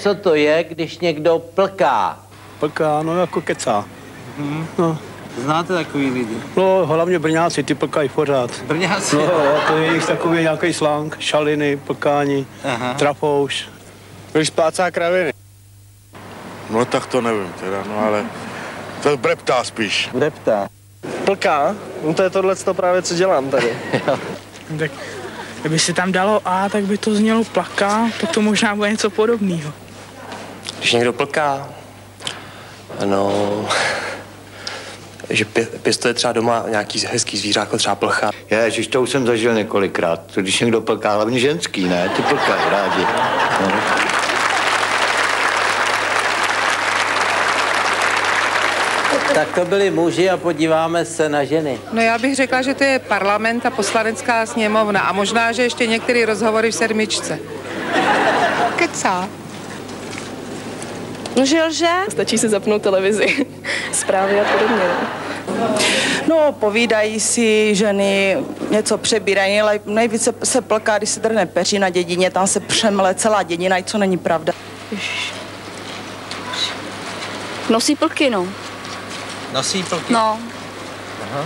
Co to je, když někdo plká? Plká, no jako kecá. No. Znáte takový lidi? No, hlavně Brňáci, ty plkají pořád. Brňáci? No, to je jich takový nějaký slang, šaliny, plkání, trafouš. Když splácá kraviny. No tak to nevím teda, no ale to breptá spíš. Breptá. Plká? No to je tohleto právě, co dělám tady. Tak, kdyby se tam dalo A, tak by to znělo plaká, tak to možná bude něco podobného. Když někdo plká, no, že pěstuje třeba doma nějaký hezký zvířák, třeba plcha. Ježiš, to už jsem zažil několikrát, když někdo plká, hlavně ženský, ne? Ty plkají rádi. No. Tak to byli muži a podíváme se na ženy. No já bych řekla, že to je parlament a poslanecká sněmovna a možná, že ještě některé rozhovory v sedmičce. Kecá. No že lže? Stačí si zapnout televizi, zprávy a podobně. No povídají si ženy, něco přebírají, ale nejvíce se plká, když se drhne peří na dědině, tam se přemle celá dědina, i co není pravda. Nosí plky, no. Nosí plky? No. Aha.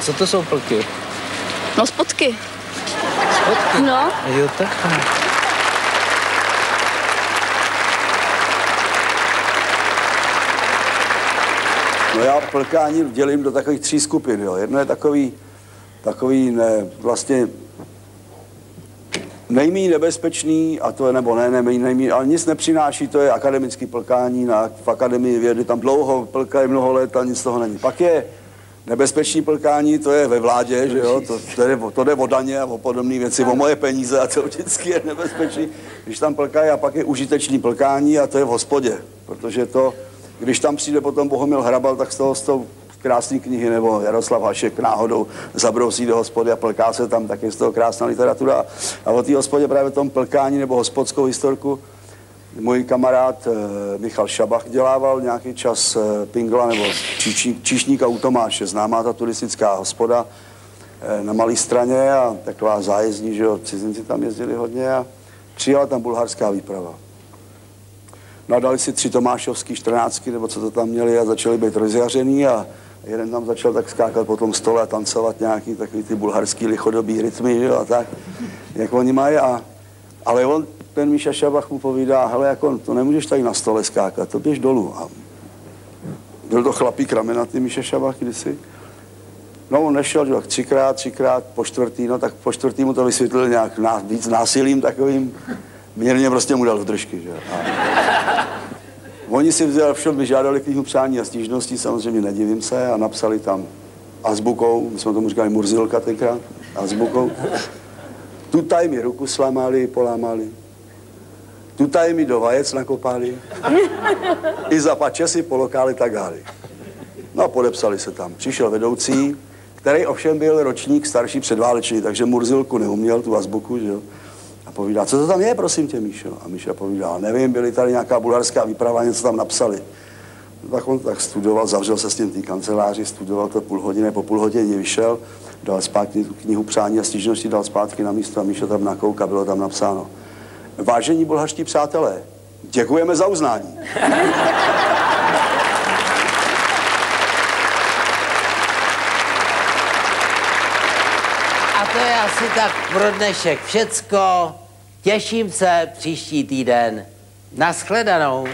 Co to jsou plky? No, spotky. Spotky? No. Jo, tak. No já plkání dělím do takových 3 skupin, jo. Jedno je takový ne, vlastně nejméně nebezpečný, a to je, nebo ne, nejméně, ale nic nepřináší, to je akademické plkání, v akademii vědy tam dlouho plkají mnoho let a nic z toho není. Pak je nebezpečný plkání, to je ve vládě, že jo, to jde o daně a o podobné věci, o moje peníze a to vždycky je nebezpečný, když tam plkají, a pak je užitečný plkání a to je v hospodě, protože to, když tam přijde potom Bohomil Hrabal, tak z toho krásné knihy, nebo Jaroslav Hašek náhodou zabrousí do hospody a plká se tam, tak je z toho krásná literatura. A o té hospodě právě tom plkání nebo hospodskou historku můj kamarád Michal Sabach dělával nějaký čas pingla nebo číšníka u Tomáše, známá ta turistická hospoda na Malé straně a taková zájezdní, že jo, cizinci tam jezdili hodně a přijala tam bulharská výprava. No a dali si 3 tomášovský 14, nebo co to tam měli, a začali být rozjařený a jeden tam začal tak skákat po tom stole a tancovat nějaký takový ty bulharský lichodobý rytmy, že jo, a tak, jak oni mají. Ale on, ten Miša Sabach mu povídá, hele, jako, to nemůžeš tady na stole skákat, to běž dolů. A byl to chlapík ramenatý Miša Sabach kdysi. No on nešel, že jo, třikrát, po 4., no tak po 4. mu to vysvětlil nějak víc násilím takovým. Mírně prostě mu dal do držky, že jo. Oni si vzali všem, vyžádali knihu přání a stížností, samozřejmě nedivím se, a napsali tam azbukou, my jsme tomu říkali Murzilka tenkrát, azbukou. Tutaj mi ruku slamali, polámali. Tutaj mi do vajec nakopali. I za pače si po lokáli tagáli. No a podepsali se tam. Přišel vedoucí, který ovšem byl ročník starší předválečný, takže Murzilku neuměl, tu azbuku, že jo. A povídá, co to tam je, prosím tě, Míšo? A Míša povídá, nevím, byly tady nějaká bulharská výprava, něco tam napsali. Tak on tak studoval, zavřel se s tím v té kanceláři, studoval to půl hodiny, po půl hodině vyšel, dal zpátky tu knihu přání a stížnosti, dal zpátky na místo a Míša tam nakouka, bylo tam napsáno. Vážení bulharští přátelé, děkujeme za uznání. A to je asi tak pro dnešek všecko. Těším se příští týden. Naschledanou.